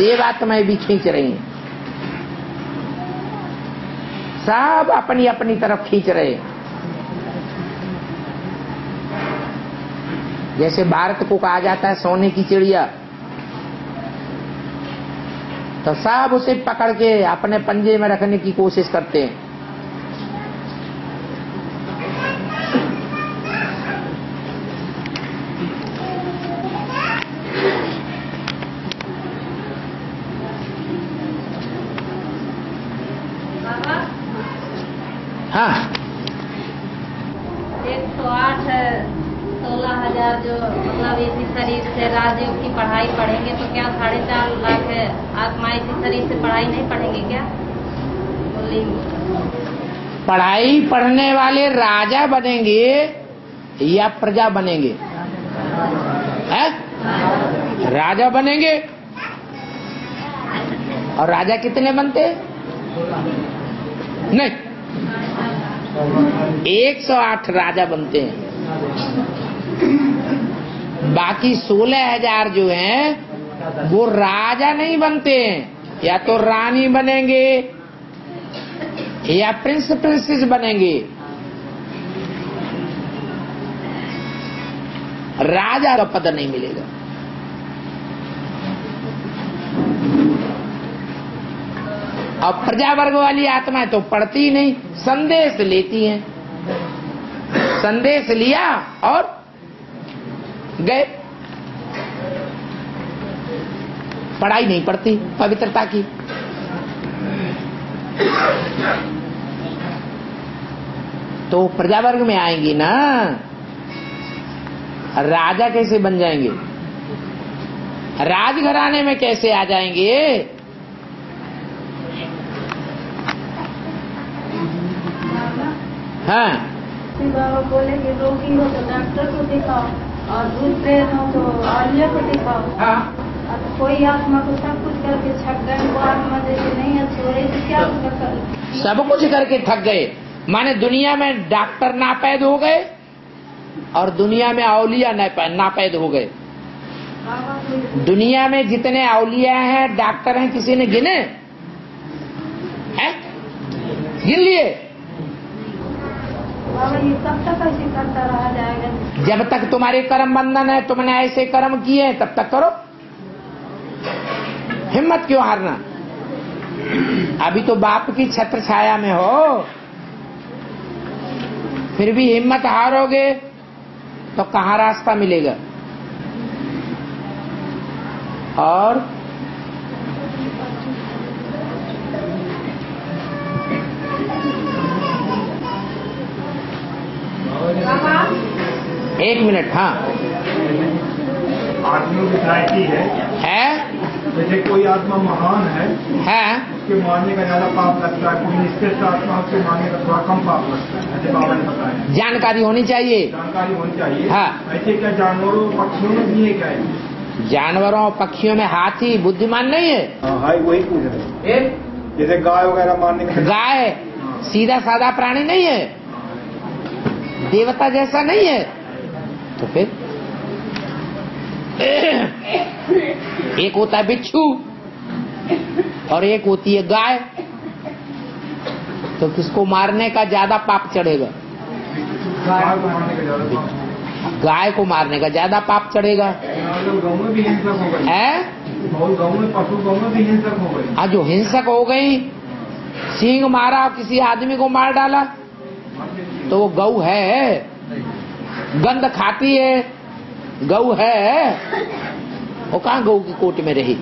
देवात्माएं भी खींच रही हैं। सब अपनी अपनी तरफ खींच रहे हैं। जैसे भारत को कहा जाता है सोने की चिड़िया, तो सब उसे पकड़ के अपने पंजे में रखने की कोशिश करते हैं। पढ़ाई पढ़ने वाले राजा बनेंगे या प्रजा बनेंगे? है? राजा बनेंगे। और राजा कितने बनते? नहीं, 108 राजा बनते हैं। बाकी 16,000 जो हैं वो राजा नहीं बनते हैं, या तो रानी बनेंगे या प्रिंस प्रिंसेस बनेंगे। राजा का पद नहीं मिलेगा। अब प्रजा वर्ग वाली आत्माएं तो पढ़ती ही नहीं, संदेश लेती हैं। संदेश लिया और गए। पढ़ाई नहीं पढ़ती पवित्रता की। तो प्रजा वर्ग में आएंगी ना, राजा कैसे बन जाएंगे? राजघराने में कैसे आ जाएंगे? हाँ, बाबा बोले कि रोगी हो तो डॉक्टर को दिखाओ और दूसरे हो तो आलिया को दिखाओ। हाँ, कोई आत्मा को सब कुछ करके थक गए, वो आत्मा जैसे नहीं अच्छी हो रही, क्या उसका सब कुछ करके थक गए। माने दुनिया में डॉक्टर नापैद हो गए और दुनिया में औलिया नापैद हो गए। दुनिया में जितने औलिया हैं, डॉक्टर हैं, किसी ने गिने हैं? गिन लिए? जब तक तुम्हारे कर्म बंधन है, तुमने ऐसे कर्म किए तब तक करो, हिम्मत क्यों हारना। अभी तो बाप की छत्र छाया में हो, फिर भी हिम्मत हारोगे तो कहाँ रास्ता मिलेगा। और एक मिनट, हाँ आत्मा विधायकी है? जैसे कोई आत्मा महान है उसके मारने का ज्यादा पाप लगता है, कोई निष्कृष्ट आत्मा उसके मारने का थोड़ा कम पाप लगता है, ऐसे बाबा ने बताया। जानकारी होनी चाहिए, जानकारी होनी चाहिए। हाँ, ऐसे क्या जानवरों पक्षियों में भी है क्या? जानवरों पक्षियों में हाथी बुद्धिमान नहीं है। हाँ, वही पूछ रहे। जैसे गाय वगैरह मारने का, गाय सीधा साधा प्राणी नहीं है, देवता जैसा नहीं है, तो फिर एक होता है बिच्छू और एक होती है गाय, तो किसको मारने का ज्यादा पाप चढ़ेगा? गाय को मारने का ज्यादा पाप चढ़ेगा। हाँ, जो हिंसक हो गई, सींग मारा और किसी आदमी को मार डाला, तो वो गऊ है, गंध खाती है, गऊ है, वो कहाँ गऊ की कोट में रही।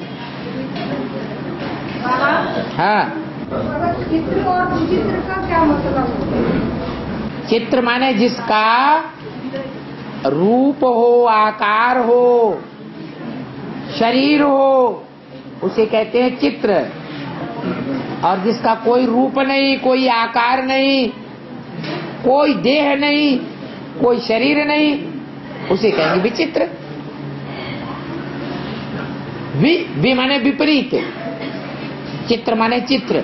हाँ, चित्र और विचित्र का क्या मतलब? चित्र माने जिसका रूप हो, आकार हो, शरीर हो, उसे कहते हैं चित्र। और जिसका कोई रूप नहीं, कोई आकार नहीं, कोई देह नहीं, कोई शरीर नहीं, उसे कहेंगे विचित्र। वि माने विपरीत, चित्र माने चित्र,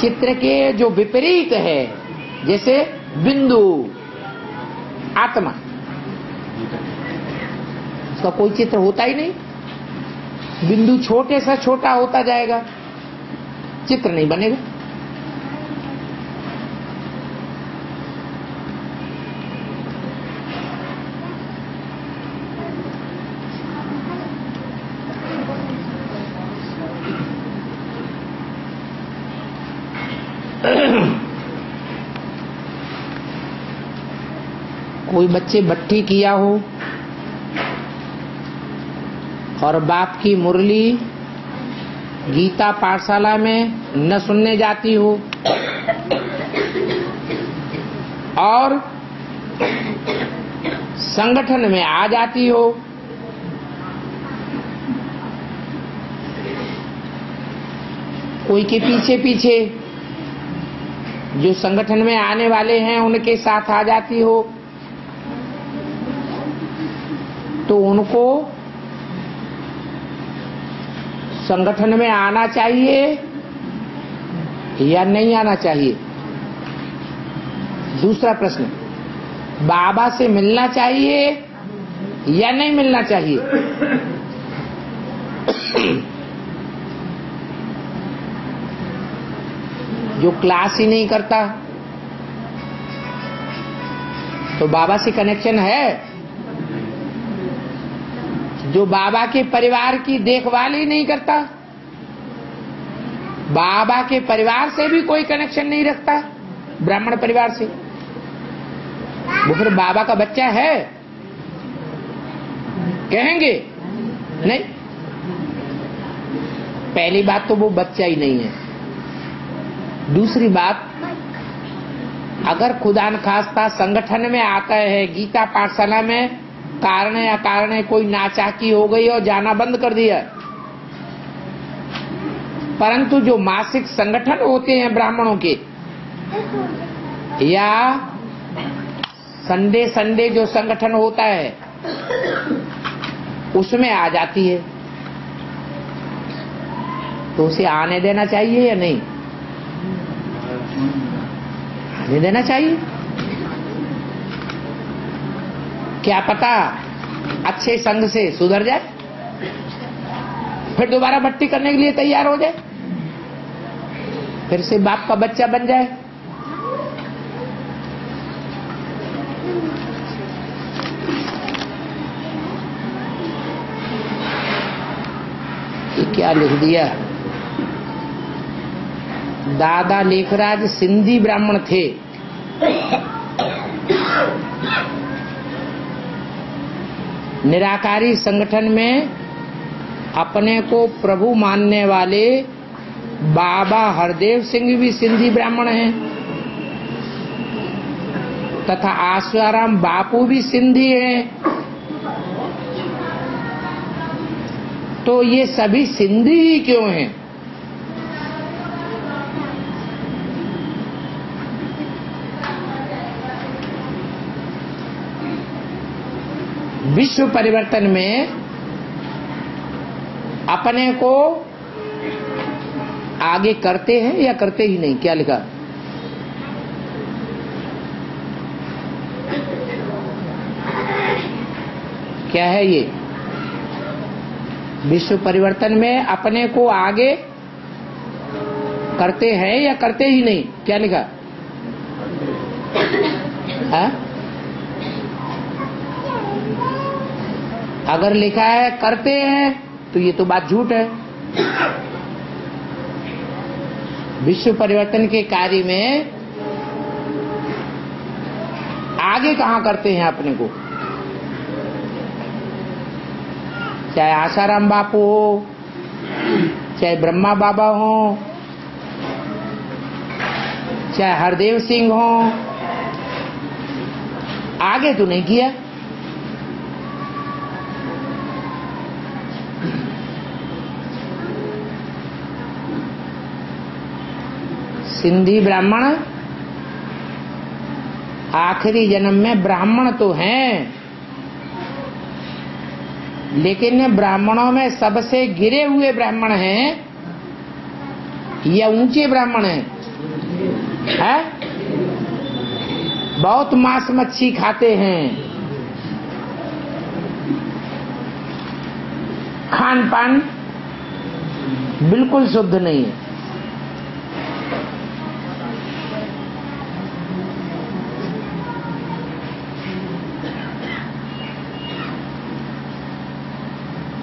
चित्र के जो विपरीत है, जैसे बिंदु, आत्मा, उसका कोई चित्र होता ही नहीं, बिंदु छोटे सा छोटा होता जाएगा, चित्र नहीं बनेगा। कोई बच्चे भट्टी किया हो और बाप की मुरली गीता पाठशाला में न सुनने जाती हो और संगठन में आ जाती हो, कोई के पीछे पीछे जो संगठन में आने वाले हैं उनके साथ आ जाती हो, तो उनको संगठन में आना चाहिए या नहीं आना चाहिए? दूसरा प्रश्न, बाबा से मिलना चाहिए या नहीं मिलना चाहिए? जो क्लास ही नहीं करता तो बाबा से कनेक्शन है? जो बाबा के परिवार की देखभाल ही नहीं करता, बाबा के परिवार से भी कोई कनेक्शन नहीं रखता, ब्राह्मण परिवार से, वो फिर बाबा का बच्चा है कहेंगे? नहीं, पहली बात तो वो बच्चा ही नहीं है। दूसरी बात, अगर खुदा न खास्ता संगठन में आता है, गीता पाठशाला में कारण या कारण कोई नाचाकी हो गई और जाना बंद कर दिया, परंतु जो मासिक संगठन होते हैं ब्राह्मणों के, या संडे संडे जो संगठन होता है, उसमें आ जाती है, तो उसे आने देना चाहिए या नहीं? दे देना चाहिए। क्या पता अच्छे संग से सुधर जाए, फिर दोबारा भर्ती करने के लिए तैयार हो जाए, फिर से बाप का बच्चा बन जाए। क्या लिख दिया? दादा लेखराज सिंधी ब्राह्मण थे, निराकारी संगठन में अपने को प्रभु मानने वाले बाबा हरदेव सिंह भी सिंधी ब्राह्मण हैं तथा आसाराम बापू भी सिंधी हैं, तो ये सभी सिंधी ही क्यों हैं? विश्व परिवर्तन में अपने को आगे करते हैं या करते ही नहीं? क्या लिखा? क्या है ये? विश्व परिवर्तन में अपने को आगे करते हैं या करते ही नहीं? क्या लिखा? हा? अगर लिखा है करते हैं तो ये तो बात झूठ है। विश्व परिवर्तन के कार्य में आगे कहाँ करते हैं अपने को? चाहे आसाराम बापू हो, चाहे ब्रह्मा बाबा हो, चाहे हरदेव सिंह हो, आगे तो नहीं किया। सिंधी ब्राह्मण आखिरी जन्म में ब्राह्मण तो हैं, लेकिन ब्राह्मणों में सबसे गिरे हुए ब्राह्मण हैं या ऊंचे ब्राह्मण हैं? है? बहुत मांस मच्छी खाते हैं, खान पान बिल्कुल शुद्ध नहीं है।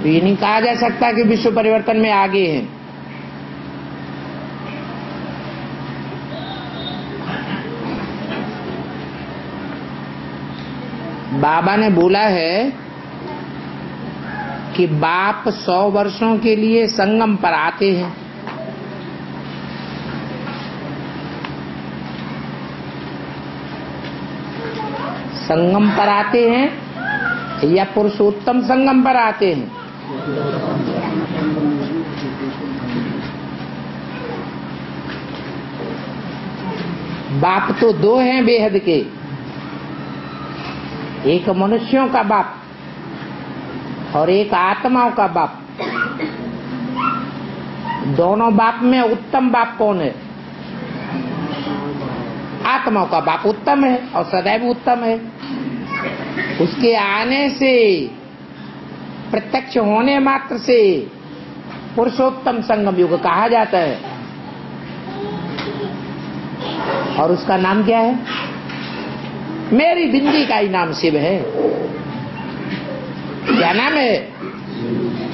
तो ये नहीं कहा जा सकता कि विश्व परिवर्तन में आगे हैं। बाबा ने बोला है कि बाप 100 वर्षों के लिए संगम पर आते हैं, संगम पर आते हैं या पुरुषोत्तम संगम पर आते हैं? बाप तो दो हैं बेहद के, एक मनुष्यों का बाप और एक आत्माओं का बाप। दोनों बाप में उत्तम बाप कौन है? आत्माओं का बाप उत्तम है और सदैव उत्तम है। उसके आने से, प्रत्यक्ष होने मात्र से पुरुषोत्तम संगम युग कहा जाता है। और उसका नाम क्या है? मेरी बिंदी का ही नाम शिव है। क्या नाम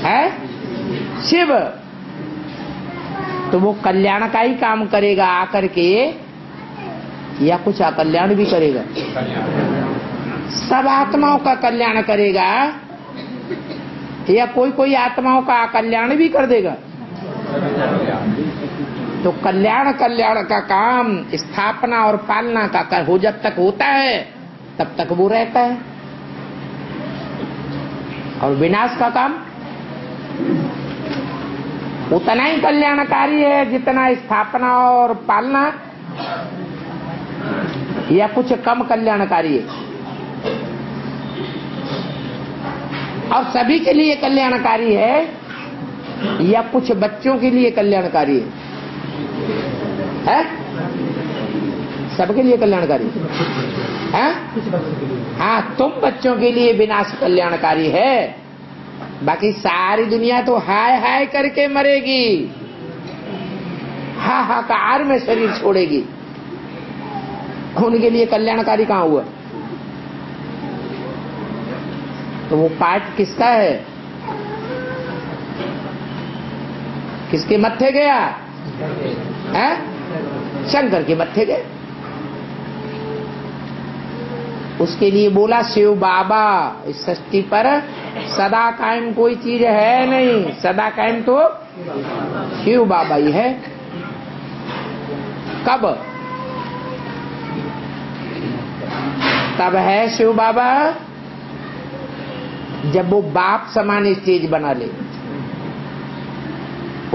है? शिव। तो वो कल्याण का ही काम करेगा आकर के या कुछ अकल्याण भी करेगा? सब आत्माओं का कल्याण करेगा या कोई कोई आत्माओं का अकल्याण भी कर देगा? तो कल्याण कल्याण का काम स्थापना और पालना का कर हो, जब तक होता है तब तक वो रहता है, और विनाश का काम उतना ही कल्याणकारी है जितना स्थापना और पालना, या कुछ कम कल्याणकारी है? और सभी के लिए कल्याणकारी है या कुछ बच्चों के लिए कल्याणकारी है? सबके लिए कल्याणकारी है। हाँ, तुम बच्चों के लिए विनाश कल्याणकारी है, बाकी सारी दुनिया तो हाय हाय करके मरेगी, हाहाकार में शरीर छोड़ेगी, उनके लिए कल्याणकारी कहाँ हुआ? तो वो पाठ किसका है, किसके मत्थे गया? शंकर के मत्थे गए। उसके लिए बोला शिव बाबा इस सृष्टि पर सदा कायम कोई चीज है नहीं, सदा कायम तो शिव बाबा ही है। कब? तब है शिव बाबा जब वो बाप समान स्टेज बना ले।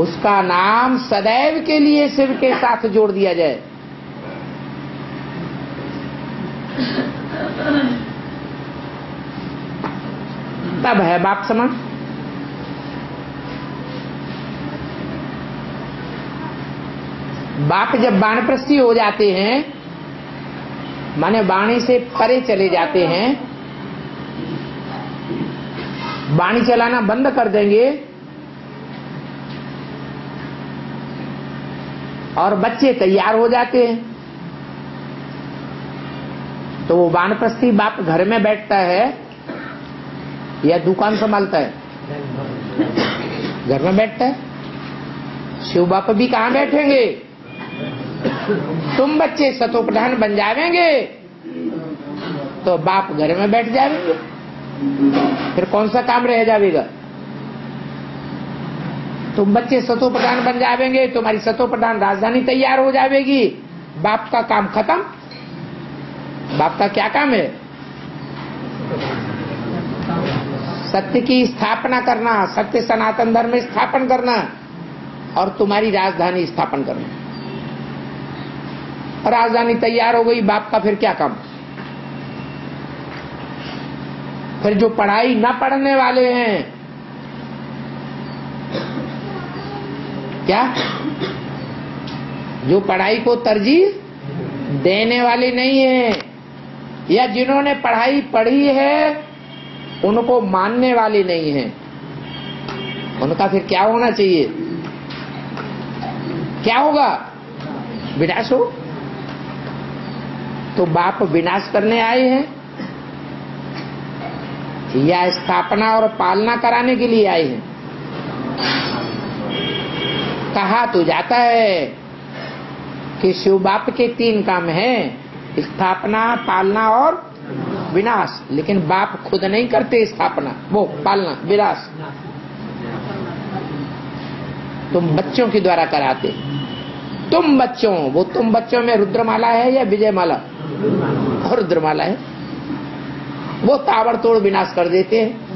उसका नाम सदैव के लिए शिव के साथ जोड़ दिया जाए। तब है बाप समान। बाप जब वानप्रस्थी हो जाते हैं, माने वाणी से परे चले जाते हैं, वाणी चलाना बंद कर देंगे और बच्चे तैयार हो जाते हैं, तो वो वानप्रस्थी बाप घर में बैठता है या दुकान संभालता है? घर में बैठता है। शिव बाप भी कहाँ बैठेंगे? तुम बच्चे सतोप्रधान बन जावेंगे तो बाप घर में बैठ जाएंगे, फिर कौन सा काम रह जाएगा? तुम बच्चे सतोप्रधान बन जावेंगे, तुम्हारी सतोप्रधान राजधानी तैयार हो जाएगी, बाप का काम खत्म। बाप का क्या काम है? सत्य की स्थापना करना, सत्य सनातन धर्म में स्थापन करना और तुम्हारी राजधानी स्थापन करना। राजधानी तैयार हो गई, बाप का फिर क्या काम? फिर जो पढ़ाई ना पढ़ने वाले हैं, क्या जो पढ़ाई को तरजीह देने वाले नहीं हैं, या जिन्होंने पढ़ाई पढ़ी है उनको मानने वाले नहीं हैं, उनका फिर क्या होना चाहिए? क्या होगा? विनाश हो। तो बाप विनाश करने आए हैं या स्थापना और पालना कराने के लिए आए हैं? कहा तो जाता है कि शिव बाप के तीन काम हैं, स्थापना, पालना और विनाश। लेकिन बाप खुद नहीं करते स्थापना, वो पालना, विनाश तुम बच्चों के द्वारा कराते। तुम बच्चों, वो तुम बच्चों में रुद्रमाला है या विजयमाला? रुद्रमाला है। वो ताबड़तोड़ विनाश कर देते हैं।